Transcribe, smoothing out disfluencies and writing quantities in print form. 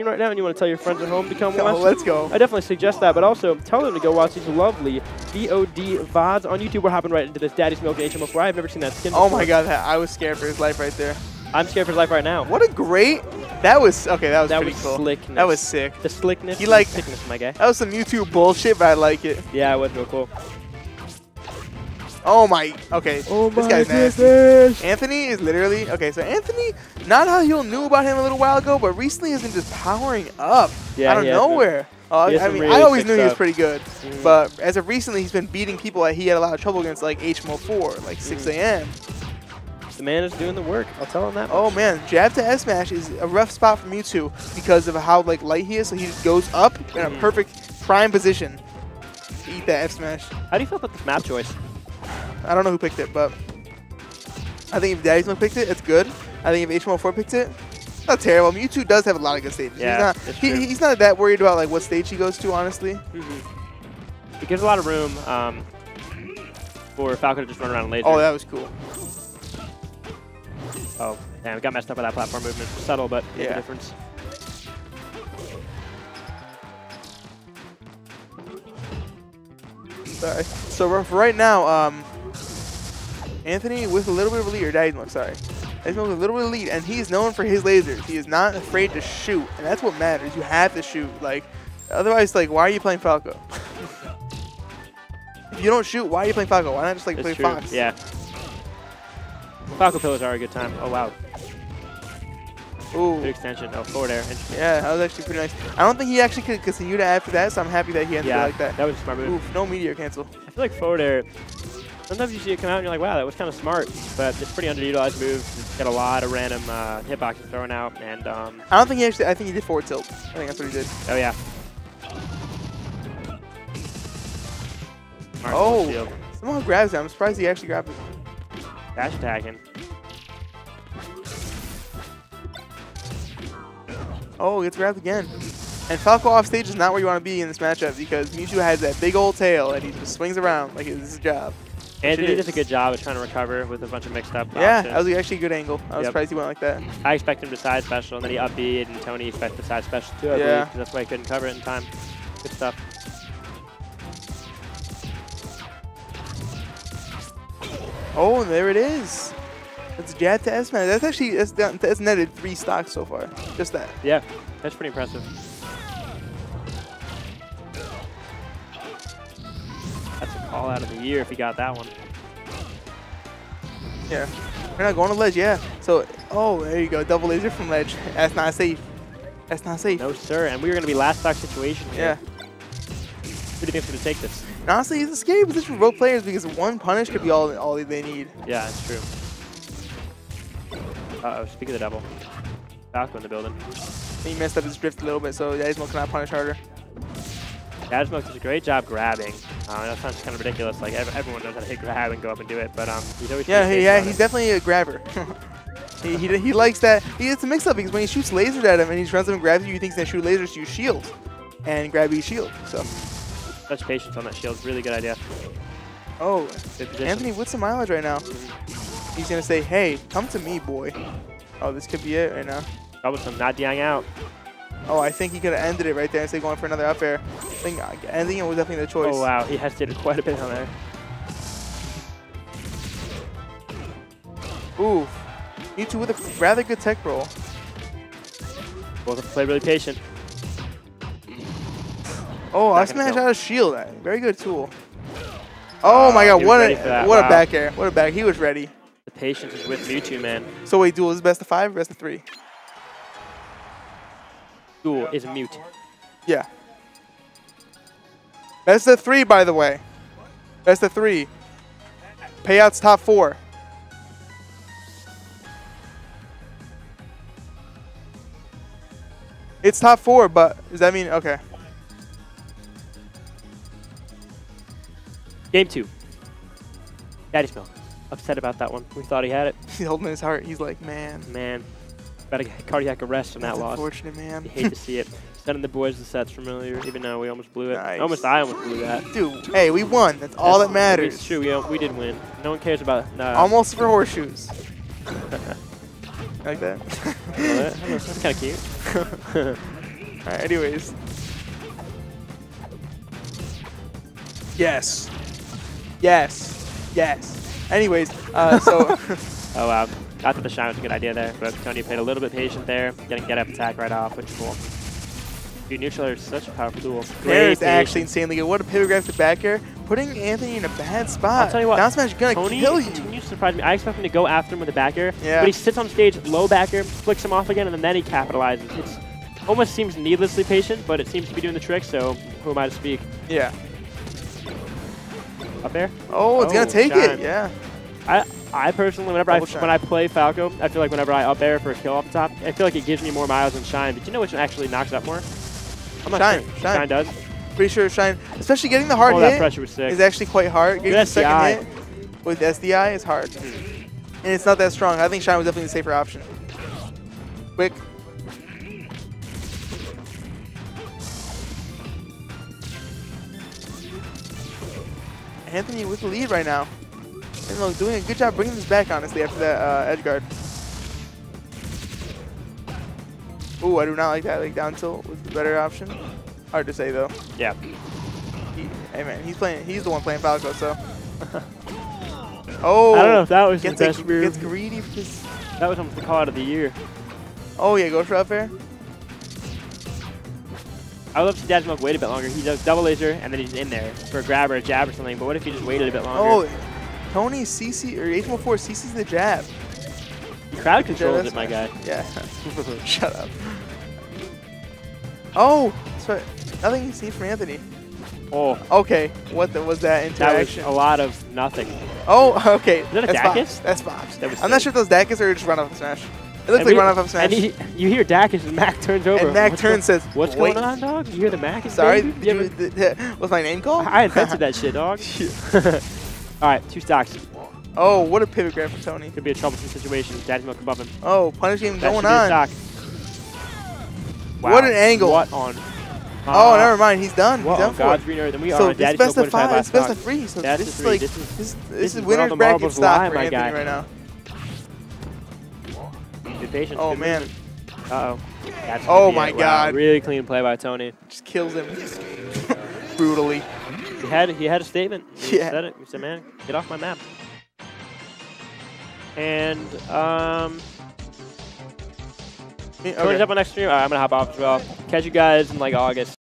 right now and you want to tell your friends at home to come watch. Let's go. I definitely suggest that, but also tell them to go watch these lovely VOD VODs on YouTube. We're hopping right into this Daddy's Milk and HM04. I've never seen that skin before. Oh my god, I was scared for his life right there. I'm scared for his life right now. What a great... That was... Okay, that was pretty cool. Slickness. That was sick. The slickness he liked, the sickness, my guy. That was some YouTube bullshit, but I like it. Yeah, it was real cool. Oh my... Okay, oh my this guy's nasty. Anthony is literally... Okay, so Anthony, not how you knew about him a little while ago, but recently has been just powering up out of nowhere. I mean, really I always knew he was pretty good, but as of recently, he's been beating people that he had a lot of trouble against, like HM04, like 6 a.m. The man is doing the work. I'll tell him that. Oh man, jab to S smash is a rough spot for Mewtwo because of how like light he is. So he just goes up in a perfect prime position to eat that F smash. How do you feel about this map choice? I don't know who picked it, but I think if Daddy's Milk picked it, it's good. I think if HM04 picked it, it's not terrible. Mewtwo does have a lot of good stages. Yeah, he's not that worried about like what stage he goes to, honestly. It gives a lot of room for Falco to just run around later. Oh, that was cool. Oh, damn, it got messed up by that platform movement. Subtle, but made a difference. Sorry. So for right now, Anthony with a little bit of a lead, or Daddy's Milk, sorry. Daddy's Milk with a little bit of a lead, and he is known for his lasers. He is not afraid to shoot, and that's what matters. You have to shoot. Like, otherwise, like, why are you playing Falco? If you don't shoot, why are you playing Falco? Why not just like play Fox? Yeah. Falco pillars are a good time. Oh, wow. Ooh. Good extension. Oh, forward air. Yeah, that was actually pretty nice. I don't think he actually could continue to after that, so I'm happy that he ended it like that. That was a smart move. Oof, no meteor cancel. I feel like forward air, sometimes you see it come out and you're like, wow, that was kind of smart, but it's pretty underutilized move. It's got a lot of random hitboxes thrown out. And I don't think he actually, I think he did forward tilt. I think that's what he did. Oh, yeah. Smart shield. Someone grabs it. I'm surprised he actually grabbed it. Dash attacking. Oh, gets grabbed again. And Falco off stage is not where you want to be in this matchup because Mewtwo has that big old tail and he just swings around like it's his job. Anthony does a good job of trying to recover with a bunch of mixed up options. That was actually a good angle. I was surprised he went like that. I expect him to side special and then he up B and Tony expects to side special too, I believe, because that's why he couldn't cover it in time. Good stuff. Oh, and there it is. That's jab to S-man. That's actually, that's netted 3 stocks so far. Just that. Yeah, that's pretty impressive. That's a call out of the year if he got that one. Yeah. We're not going to ledge, So, oh, there you go. Double laser from ledge. That's not safe. That's not safe. No, sir. And we were going to be last stock situation here. Yeah. Who do you think's going to take this? Honestly, it's a scary position for both players because one punish could be all they need. Yeah, it's true. Uh-oh, speak of the devil. Falco in the building. He messed up his drift a little bit, so Daddy's Milk cannot punish harder. Daddy's Milk does a great job grabbing. That sounds kind of ridiculous. Like, everyone knows how to hit grab and go up and do it, but he's always he's definitely a grabber. he likes that. He gets a mix-up because when he shoots lasers at him and he runs up and grabs you, you think he's going to shoot lasers, so you shield and grab your shield, so... Such patience on that shield, really good idea. Oh, Anthony with some mileage right now. He's gonna say, hey, come to me, boy. Oh, this could be it right now. Double some not dying out. Oh, I think he could have ended it right there instead of going for another up air. I think ending it was definitely the choice. Oh, wow, he hesitated quite a bit on there. Ooh, Mewtwo with a rather good tech roll. Both have played really patient. Oh, I smashed out a shield. Very good tool. Oh my god, what a back air. What a back. He was ready. The patience is with Mewtwo, man. So wait, duel is best of 5 or best of 3? Duel is mute. Yeah. Best of 3, by the way. Best of 3. Payouts top 4. It's top 4, but does that mean... Okay. Game 2. Daddy's Milk. Upset about that one. We thought he had it. He's holding his heart. He's like, man. Man. About a cardiac arrest from that loss. Unfortunate, man. You hate to see it. Sending the boys the sets from earlier, even though we almost blew it. Nice. I almost blew that. Dude, hey, we won. That's all that matters. It's true. We did win. No one cares about it. No. Almost for horseshoes. Like that. That's kind of cute. Alright, anyways. Yes. Yes. Yes. Anyways, so... oh, wow. Got to the shine was a good idea there, but Tony played a little bit patient there. Getting get-up attack right off, which is cool. Dude, neutral is such a powerful tool. There's actually insanely good. What a pivographic back air. Putting Anthony in a bad spot. I'll tell you what, down smash is gonna kill you. Tony surprised me. I expect him to go after him with a back air, but he sits on stage, low back air, flicks him off again, and then he capitalizes. It almost seems needlessly patient, but it seems to be doing the trick, so who am I to speak? Yeah. Up there? Oh, it's gonna take it, yeah. I personally, whenever when I play Falco, I feel like whenever I up air for a kill off the top, I feel like it gives me more miles than Shine. But you know which one actually knocks out more? I'm not sure. Shine does. Pretty sure Shine, especially getting the hard hit, that pressure was sick. Is actually quite hard. Getting the second hit with SDI is hard. And it's not that strong. I think Shine was definitely the safer option. Quick. Anthony with the lead right now. And look, doing a good job bringing this back, honestly, after that edge guard. Ooh, I do not like that. Like, down tilt was the better option. Hard to say, though. Yeah. Hey, man, he's playing. He's the one playing Falco, so. Oh! I don't know if that was the best move. Gets greedy for this. That was almost the call out of the year. Oh, yeah, go for up air. I would love to see Daddy's Milk wait a bit longer. He does double laser, and then he's in there for a grab or a jab or something. But what if he just waited a bit longer? Oh! Tony CC or HM04 CC's the jab. Crowd controls it, my guy. Yeah. Shut up. Oh, sorry. Nothing you see from Anthony. Oh. Okay. What was that interaction? That was a lot of nothing. Oh, okay. Is that a Dacus? That's Bob's. I'm not sure if those Dacus are just run off of smash. It looks like run off of smash. And you hear Dacus and Mac turns over. And Mac turns says, "What's going on, dog? You hear the Mac? Sorry. Was my name called? I invented that shit, dog." All right, 2 stocks. Oh, what a pivot grab for Tony. Could be a troublesome situation. Daddy's Milk above him. Oh, punish game going on. Stock. Wow. What an angle. What on? Oh, never mind. He's done. What on God's green earth. And we are on Daddy's Milk. So it's best of 5. It's best of 3. So this is like this is winner's bracket stock for Anthony right now. Good patience. Oh man. Uh oh. Oh my God. Really clean play by Tony. Just kills him brutally. He had a statement. He said it. He said, "Man, get off my map." And Tony's up on next stream. All right, I'm gonna hop off as well. Catch you guys in like August.